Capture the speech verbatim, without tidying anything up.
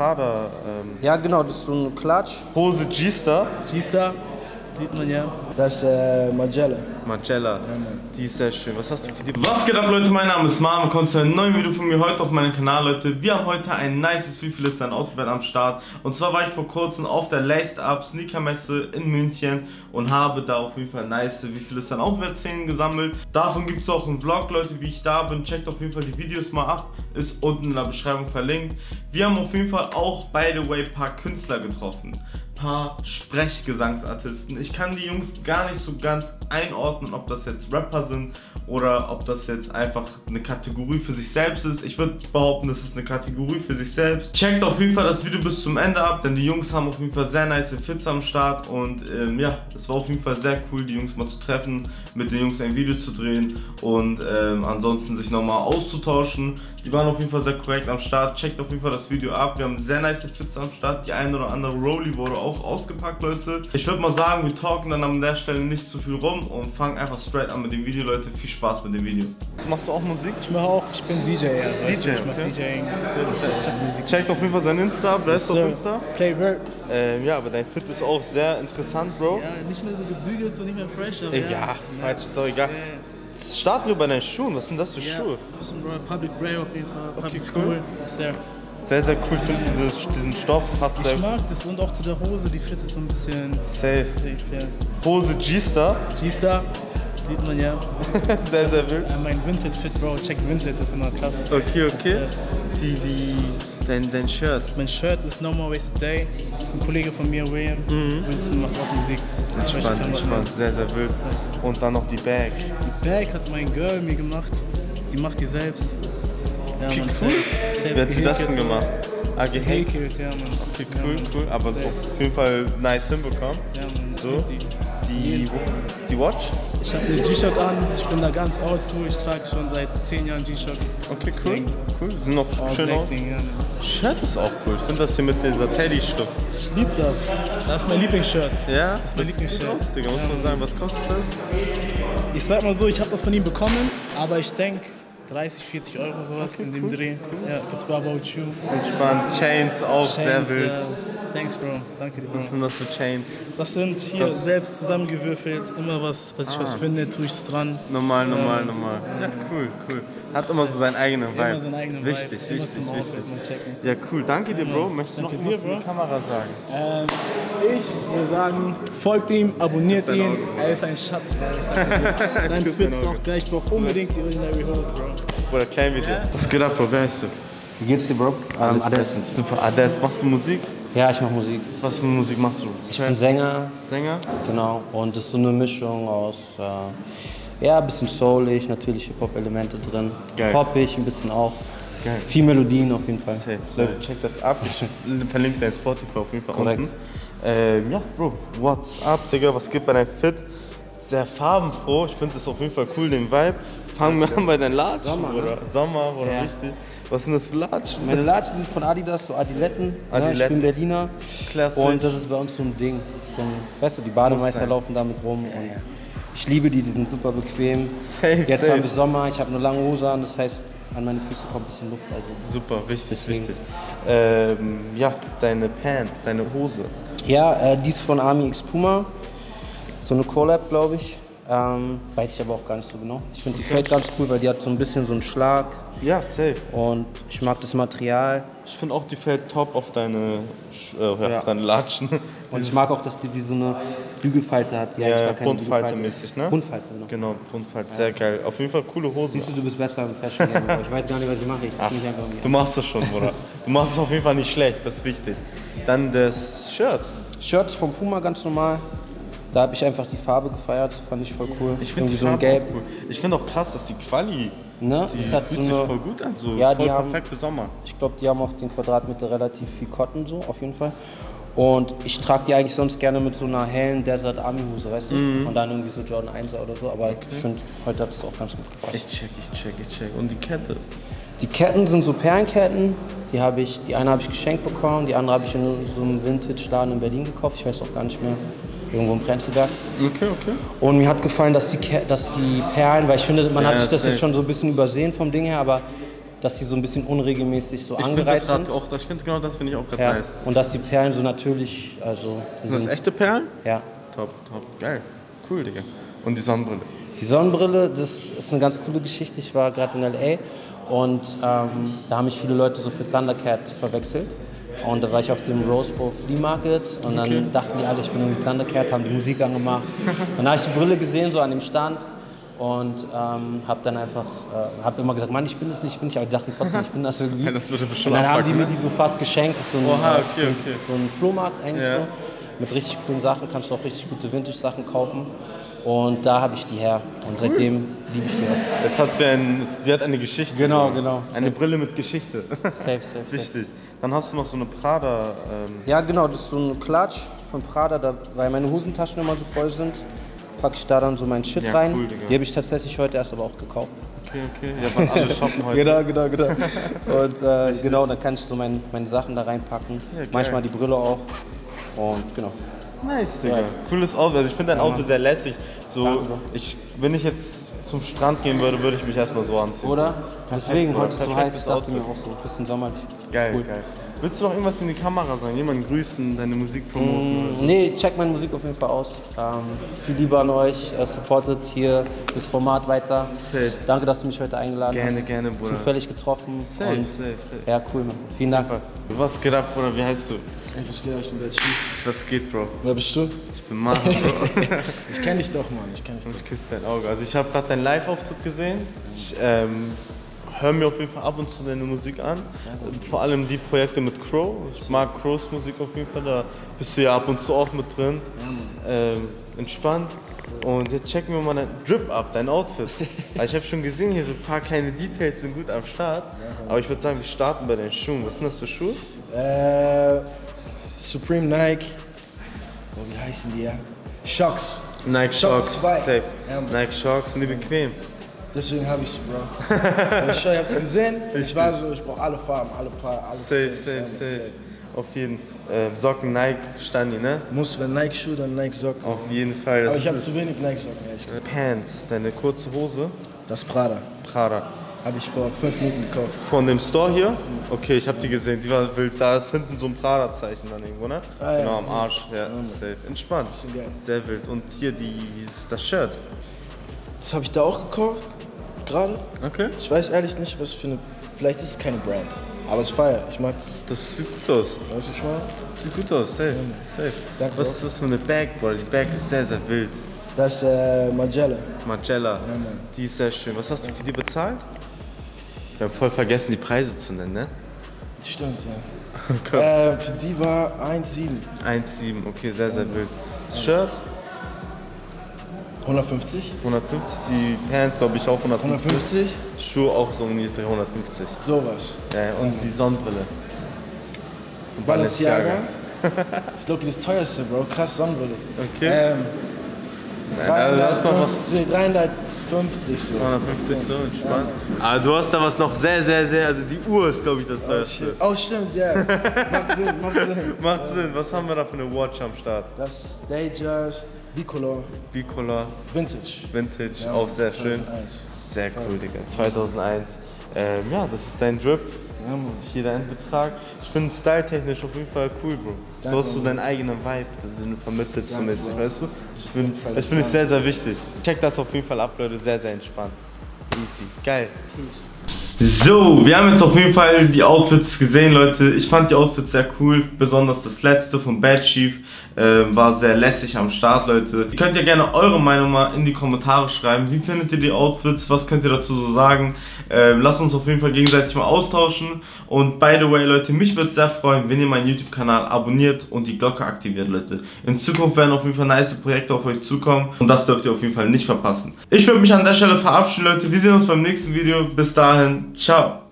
Prada. Ähm, ja, genau, das ist so ein Klatsch. Hose G-Star. G-Star, sieht man ja. Das ist äh, Magella. Magella, ja, die ist sehr schön. Was hast du für die? Was geht ab, Leute? Mein Name ist Mahan. Kommt zu einem neuen Video von mir heute auf meinem Kanal, Leute. Wir haben heute ein nices Freeflist an Auswahl am Start. Und zwar war ich vor kurzem auf der Laced Up Sneakermesse in München und habe da auf jeden Fall nice Freeflist an Auswahl-Szenen gesammelt. Davon gibt es auch einen Vlog, Leute, wie ich da bin. Checkt auf jeden Fall die Videos mal ab. Ist unten in der Beschreibung verlinkt. Wir haben auf jeden Fall auch, by the way, ein paar Künstler getroffen. Ein paar Sprechgesangsartisten. Ich kann die Jungs gar nicht so ganz einordnen, ob das jetzt Rapper sind oder ob das jetzt einfach eine Kategorie für sich selbst ist. Ich würde behaupten, das ist eine Kategorie für sich selbst. Checkt auf jeden Fall das Video bis zum Ende ab, denn die Jungs haben auf jeden Fall sehr nice Fits am Start und ähm, ja, es war auf jeden Fall sehr cool, die Jungs mal zu treffen, mit den Jungs ein Video zu drehen und ähm, ansonsten sich nochmal auszutauschen. Die waren auf jeden Fall sehr korrekt am Start. Checkt auf jeden Fall das Video ab. Wir haben sehr nice Fits am Start. Die eine oder andere Rolli wurde auch ausgepackt, Leute. Ich würde mal sagen, wir talken dann am an der Stelle nicht zu viel rum und fang einfach straight an mit dem Video, Leute. Viel Spaß mit dem Video. Machst du auch Musik? Ich mache auch, ich bin D J. Also D J, weißt du, ich mache okay. DJing. Ja. Checkt auf jeden Fall sein Insta, bleibst so auf Insta. Playword. Ähm, ja, aber dein Fit ist auch sehr interessant, Bro. Ja, nicht mehr so gebügelt, so nicht mehr fresh. Aber ja, ja, falsch, ist auch egal. Ja. Starten wir bei deinen Schuhen, was sind das für ja. Schuhe? Das ist ein Public Grey auf jeden Fall, Public okay, School. Cool. Sehr, sehr cool, ich finde diesen, diesen Stoff passt ich sehr. Ich mag das und auch zu der Hose, die Fit ist so ein bisschen... Safe. safe ja. Hose G-Star. G-Star, sieht man ja. sehr, das sehr wild. Äh, mein Vinted-Fit, Bro, check Vinted, das ist immer krass. Okay, okay. Das, äh, die, die, dein, dein Shirt. Mein Shirt ist No More Wasted Day. Das ist ein Kollege von mir, William Winston, macht auch Musik. Entspannt, entspannt, sehr, sehr wild. Ja. Und dann noch die Bag. Die Bag hat mein Girl mir gemacht, die macht die selbst. Ja, okay, man, cool. Selbst wer hat sie das denn gemacht? Ah, gehäkelt, ja, man. Okay, cool, ja, man. cool. Aber so auf jeden Fall nice hinbekommen. Ja, man. So. Die, die Watch? Ich habe eine G-Shock an, ich bin da ganz oldschool, ich trage schon seit zehn Jahren G-Shock. Okay, cool. cool. Sind noch oh, schön aus. Ding, ja, ne. Shirt ist auch cool, ich finde das hier mit dieser Teddy-Schrift. Ich liebe das. Das ist mein Lieblingsshirt. Ja? Das ist mein Lieblingsshirt. Das ist Lieblings muss man sagen. Was kostet das? Ich sag mal so, ich habe das von ihm bekommen, aber ich denke... dreißig, vierzig Euro sowas okay, in dem cool, Dreh. Cool. Ja, it's about you. Entspannt. Chains auch, Chains, sehr wild. Ja. Thanks, Bro. Danke dir, Bro. Was sind das für Chains? Das sind hier das selbst zusammengewürfelt. Immer was, was ah. ich was finde, tue ich es dran. Normal, ähm, normal, normal. Ja, cool, cool. Hat immer so seinen eigenen Vibe. Immer seinen eigenen Vibe. Wichtig, immer wichtig, wichtig. Ja, cool. Danke dir, Bro. Möchtest du noch dir, was in die Kamera sagen? Ähm, ich will sagen, folgt ihm, abonniert ihn. Auge, er ist ein Schatz, Bro. Ich danke dir. Dein Fit ist auch gleich. Ich brauche unbedingt die originale Hose, Bro. Oder klein mit dir. Was geht ab, Bro? Wer heißt du? Wie geht's dir, Bro? Alles bestens. Super. Ades, machst du Musik? Ja, ich mache Musik. Was für Musik machst du? Ich bin Sänger. Sänger? Genau. Und das ist so eine Mischung aus, äh, ja, ein bisschen soulig, natürlich Hip-Hop-Elemente drin. Geil. Poppig, ein bisschen auch. Geil. Viel Melodien auf jeden Fall. Safe. Leute, check das ab. Ich verlinke dein Spotify auf jeden Fall Korrekt. unten. Ähm, ja, Bro, what's up, Digga? Was gibt bei deinem Fit? Sehr farbenfroh. Ich finde das auf jeden Fall cool, den Vibe. Fangen wir an bei deinen Latschen, Sommer, oder? Ne? Sommer, oder ja. richtig? Was sind das für Latschen? Meine Latschen sind von Adidas, so Adiletten. Adiletten. Ne? Ich bin Berliner. Klassisch. Und das ist bei uns so ein Ding. So ein, weißt du, die Bademeister laufen damit rum. Ja, und ja. Ich liebe die, die sind super bequem. Safe, Jetzt safe. haben wir Sommer, ich habe eine lange Hose an, das heißt, an meine Füße kommt ein bisschen Luft. Also super, wichtig, deswegen. wichtig. Ähm, ja, deine Pant, deine Hose. Ja, äh, die ist von Army X Puma. So eine Collab, glaube ich. Ähm, weiß ich aber auch gar nicht so genau. Ich finde okay. die Fade ganz cool, weil die hat so ein bisschen so einen Schlag. Ja, safe. Und ich mag das Material. Ich finde auch die Fade top auf deine, äh, ja. auf deine Latschen. Und ich mag auch, dass die wie so eine Bügelfalte hat. Ja, ja, Buntfalte-mäßig, ne? Buntfalte, genau. Genau, Buntfalte, sehr ja. geil. Auf jeden Fall coole Hose. Siehst du, du bist besser im Fashion. Ich weiß gar nicht, was ich mache. Ich Ach, zieh mich einfach um. Du machst es schon, oder? Du machst es auf jeden Fall nicht schlecht, das ist wichtig. Dann das Shirt. Shirt ist von Puma, ganz normal. Da habe ich einfach die Farbe gefeiert, fand ich voll cool. Ich finde so ein Gelb. Cool. Ich finde auch krass, dass die Quali, ne? die das hat fühlt so sich eine... voll gut an, so ja, voll die perfekt haben, für Sommer. Ich glaube, die haben auf den Quadratmeter relativ viel Cotton, so auf jeden Fall. Und ich trage die eigentlich sonst gerne mit so einer hellen Desert Army Hose, weißt du? Mhm. Und dann irgendwie so Jordan eins er oder so, aber okay. ich finde, heute hat es auch ganz gut gepasst. Ich check, ich check, ich check. Und die Kette? Die Ketten sind so Perlenketten. Die, hab ich, die eine habe ich geschenkt bekommen, die andere habe ich in so einem Vintage-Laden in Berlin gekauft, ich weiß auch gar nicht mehr. Irgendwo im Prenzlberg. Okay, okay. Und mir hat gefallen, dass die, dass die Perlen, weil ich finde, man ja, hat sich das safe. jetzt schon so ein bisschen übersehen vom Ding her, aber dass die so ein bisschen unregelmäßig so ich angereizt das sind. Auch, ich finde genau das finde ich auch gerade ja. nice. Und dass die Perlen so natürlich, also... Sind das echte Perlen? Ja. Top, top, geil. Cool, Digga. Und die Sonnenbrille? Die Sonnenbrille, das ist eine ganz coole Geschichte. Ich war gerade in L A und ähm, da haben mich viele Leute so für Thundercat verwechselt. Und da war ich auf dem Rosebow Flea Market und dann okay. dachten die alle, ich bin irgendwie Thundercat, haben die Musik angemacht. Dann habe ich die Brille gesehen, so an dem Stand und ähm, habe dann einfach, äh, habe immer gesagt, Mann, ich bin das nicht, ich bin nicht, aber die dachten trotzdem, ich bin das irgendwie. Ja, das würde bestimmt und dann haben die mir die so fast geschenkt, das ist so ein, Oha, okay, so, okay. so ein Flohmarkt eigentlich yeah. so, mit richtig coolen Sachen, kannst du auch richtig gute Vintage-Sachen kaufen. Und da habe ich die her. Und cool. seitdem liebe ich sie auch. Jetzt hat sie, ein, sie hat eine Geschichte. Genau, genau. Eine safe. Brille mit Geschichte. Safe, safe, Richtig. Safe. Dann hast du noch so eine Prada. Ähm ja, genau. Das ist so ein Klatsch von Prada. Da, weil meine Hosentaschen immer so voll sind, packe ich da dann so meinen Shit ja, rein. Cool, die habe ich tatsächlich heute erst aber auch gekauft. Okay, okay. Ja, waren alle shoppen heute. Genau, genau, genau. Und äh, genau, dann kann ich so mein, meine Sachen da reinpacken. Ja, manchmal die Brille auch. Und genau. Nice, Digga. Ja. Cooles Outfit. Also ich finde dein Outfit sehr lässig. So, ich, wenn ich jetzt zum Strand gehen würde, würde ich mich erstmal so anziehen. Oder? Deswegen heute so heiß, ich dachte mir auch so. Bisschen sommerlich. Geil, cool. geil. Willst du noch irgendwas in die Kamera sagen? Jemanden grüßen, deine Musik promoten? Mm, so? Nee, check meine Musik auf jeden Fall aus. Ähm, viel Liebe an euch. Uh, supportet hier das Format weiter. Safe. Danke, dass du mich heute eingeladen gerne, hast. Gerne, gerne, Bruder. Zufällig getroffen. Safe, und, safe, safe. Ja, cool, Mann. Vielen Dank. Was geht ab, Bruder? Wie heißt du? Was geht, ich bin Bad Chief. Was geht, Bro? Wer bist du? Ich bin Mahan, Bro. Ich kenn dich doch, Mann. Ich kenn dich doch. Ich küsse dein Auge. Also ich habe gerade deinen Live-Auftritt gesehen. Ich ähm, höre mir auf jeden Fall ab und zu deine Musik an. Vor allem die Projekte mit Crow. Ich mag Crows Musik auf jeden Fall. Da bist du ja ab und zu auch mit drin. Ähm, entspannt. Und jetzt checken wir mal dein Drip ab, dein Outfit. Weil ich habe schon gesehen, hier so ein paar kleine Details sind gut am Start. Aber ich würde sagen, wir starten bei deinen Schuhen. Was sind das für Schuhe? Äh... Supreme Nike, oh, wie heißen die ja? Shocks. Nike Shocks, Shocks safe. Ja, Nike Shocks sind die bequem. Deswegen habe ich sie, Bro. Ich habe sie gesehen, ich war so, ich brauche alle Farben, alle Paar, alles. Safe, safe, safe, safe. Auf jeden Fall. Äh, Socken Nike, Stani, ne? Muss, wenn Nike Schuhe, dann Nike Socken. Auf jeden Fall. Aber ich habe zu wenig Nike Socken, ehrlich gesagt. Pants, deine kurze Hose? Das ist Prada. Prada. Habe ich vor fünf Minuten gekauft. Von dem Store hier? Okay, ich habe die gesehen. Die war wild. Da ist hinten so ein Prada-Zeichen dann irgendwo, ne? Ah, ja. Genau, am Arsch. Ja, safe. Entspannt. Sehr wild. Und hier die, das Shirt. Das habe ich da auch gekauft. Gerade. Okay. Ich weiß ehrlich nicht, was für eine. Vielleicht ist es keine Brand. Aber es feiert. Ich mag das. Das sieht gut aus. Weißt du schon mal? Sieht gut aus. Safe. Ja. Safe. Danke. Was ist das für eine Bag, Bro? Die Bag ist sehr, sehr wild. Das ist äh, Magella. Magella. Ja, Mann. Die ist sehr schön. Was hast du für die bezahlt? Wir haben voll vergessen, die Preise zu nennen, ne? Stimmt, ja. äh, für die war eins Komma sieben. eins Komma sieben, okay, sehr, sehr wild. Das Shirt? hundertfünfzig. hundertfünfzig, die Pants glaube ich auch hundertfünfzig. hundertfünfzig. Schuhe auch so um die hundertfünfzig. Sowas. Ja, und ja. die Sonnenbrille. Und Balenciaga. Das ist glaube ich das teuerste, Bro. Krass, Sonnenbrille. Okay. Ähm, dreihundertfünfzig, dreihundertfünfzig so. dreihundertfünfzig so, entspannt. Ja. Aber du hast da was noch sehr, sehr, sehr, also die Uhr ist glaube ich das teuerste. Oh, oh stimmt, ja. Yeah. Macht Sinn, macht Sinn. Macht ja. Sinn. Was haben wir da für eine Watch am Start? Das Dayjust Bicolor. Bicolor. Vintage. Vintage, ja, auch sehr zweitausendeins. Schön. Sehr cool, Digga. zweitausendeins. Ähm, ja, das ist dein Drip. Ja, Mann. Hier dein Betrag. Ich finde styletechnisch auf jeden Fall cool, Bro. Danke, du hast so deinen eigenen Vibe, den du vermittelst so mäßig, weißt du? Das finde ich find sehr, sehr wichtig. Check das auf jeden Fall ab, Leute. Sehr, sehr entspannt. Easy. Geil. Peace. So, wir haben jetzt auf jeden Fall die Outfits gesehen, Leute. Ich fand die Outfits sehr cool, besonders das letzte von Bad Chief äh, war sehr lässig am Start, Leute. Ihr könnt ja gerne eure Meinung mal in die Kommentare schreiben. Wie findet ihr die Outfits? Was könnt ihr dazu so sagen? Äh, lasst uns auf jeden Fall gegenseitig mal austauschen. Und by the way, Leute, mich würde es sehr freuen, wenn ihr meinen YouTube-Kanal abonniert und die Glocke aktiviert, Leute. In Zukunft werden auf jeden Fall nice Projekte auf euch zukommen und das dürft ihr auf jeden Fall nicht verpassen. Ich würde mich an der Stelle verabschieden, Leute. Wir sehen uns beim nächsten Video. Bis dahin. Ciao.